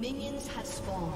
Minions have spawned.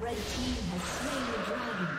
Red team has slain the dragon.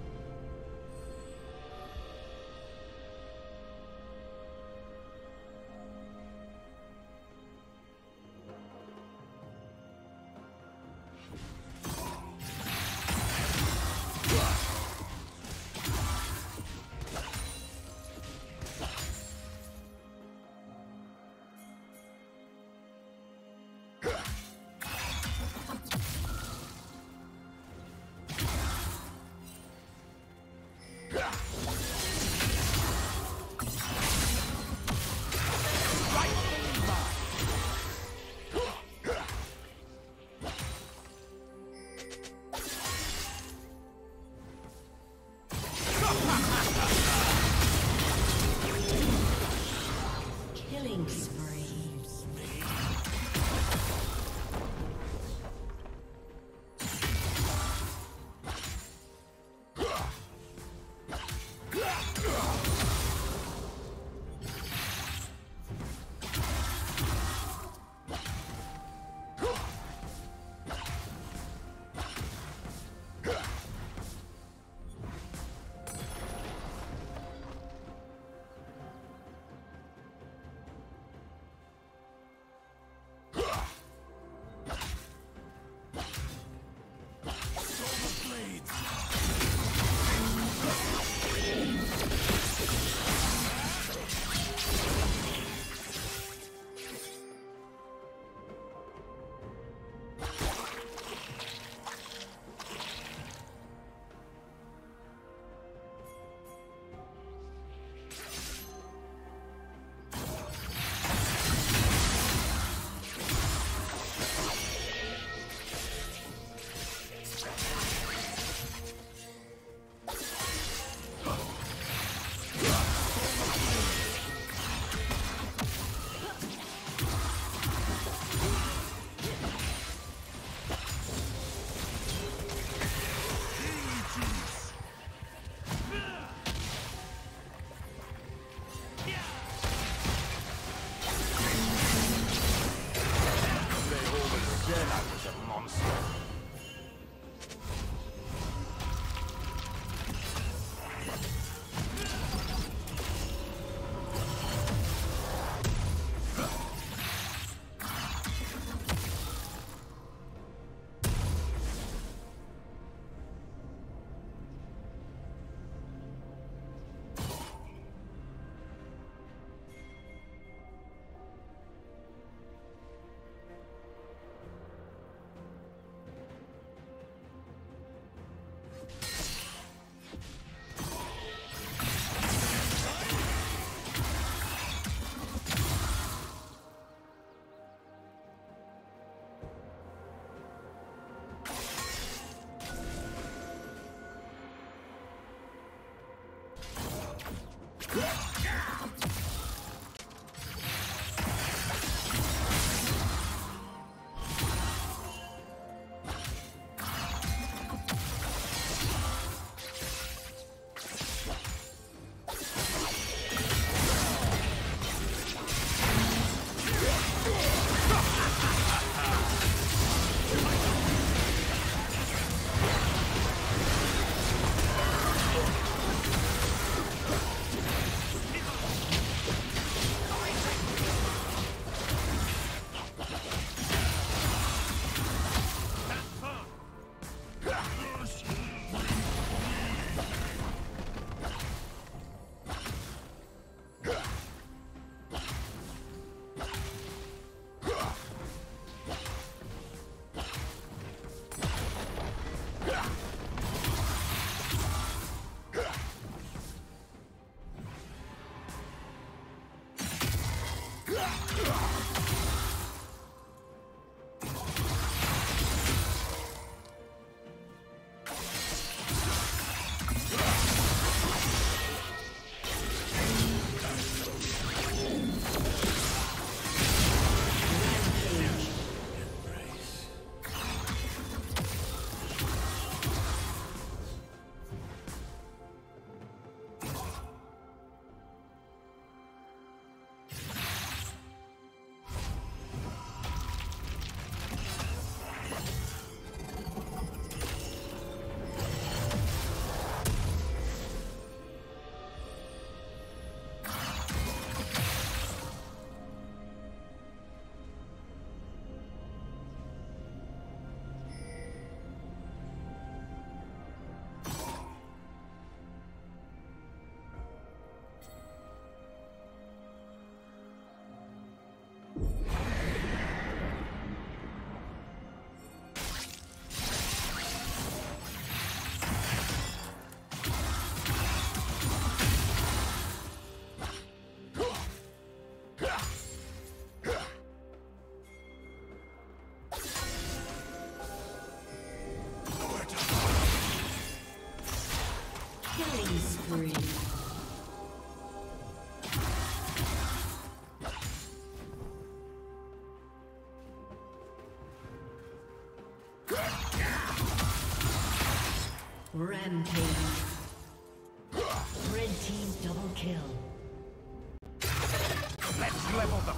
Killing spree.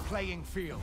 Playing field.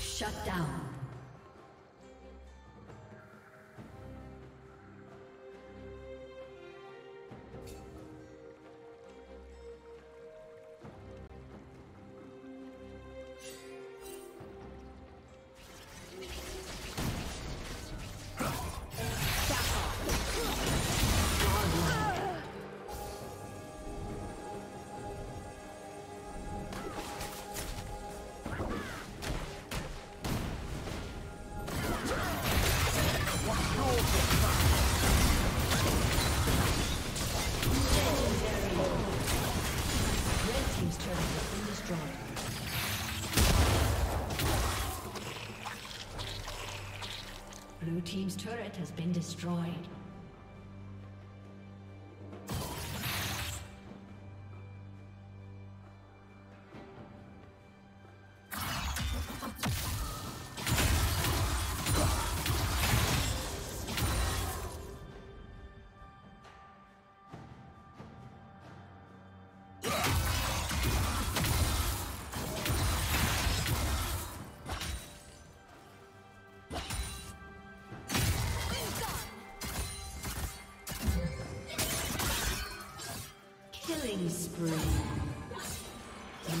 Shut down. Blue team's turret has been destroyed. Spree.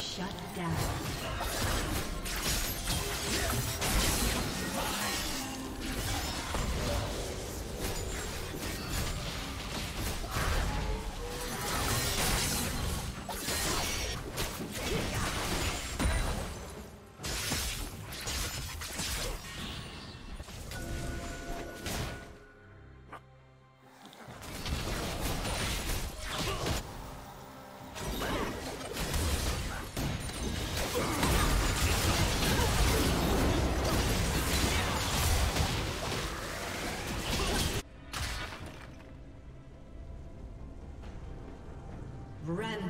Shut down.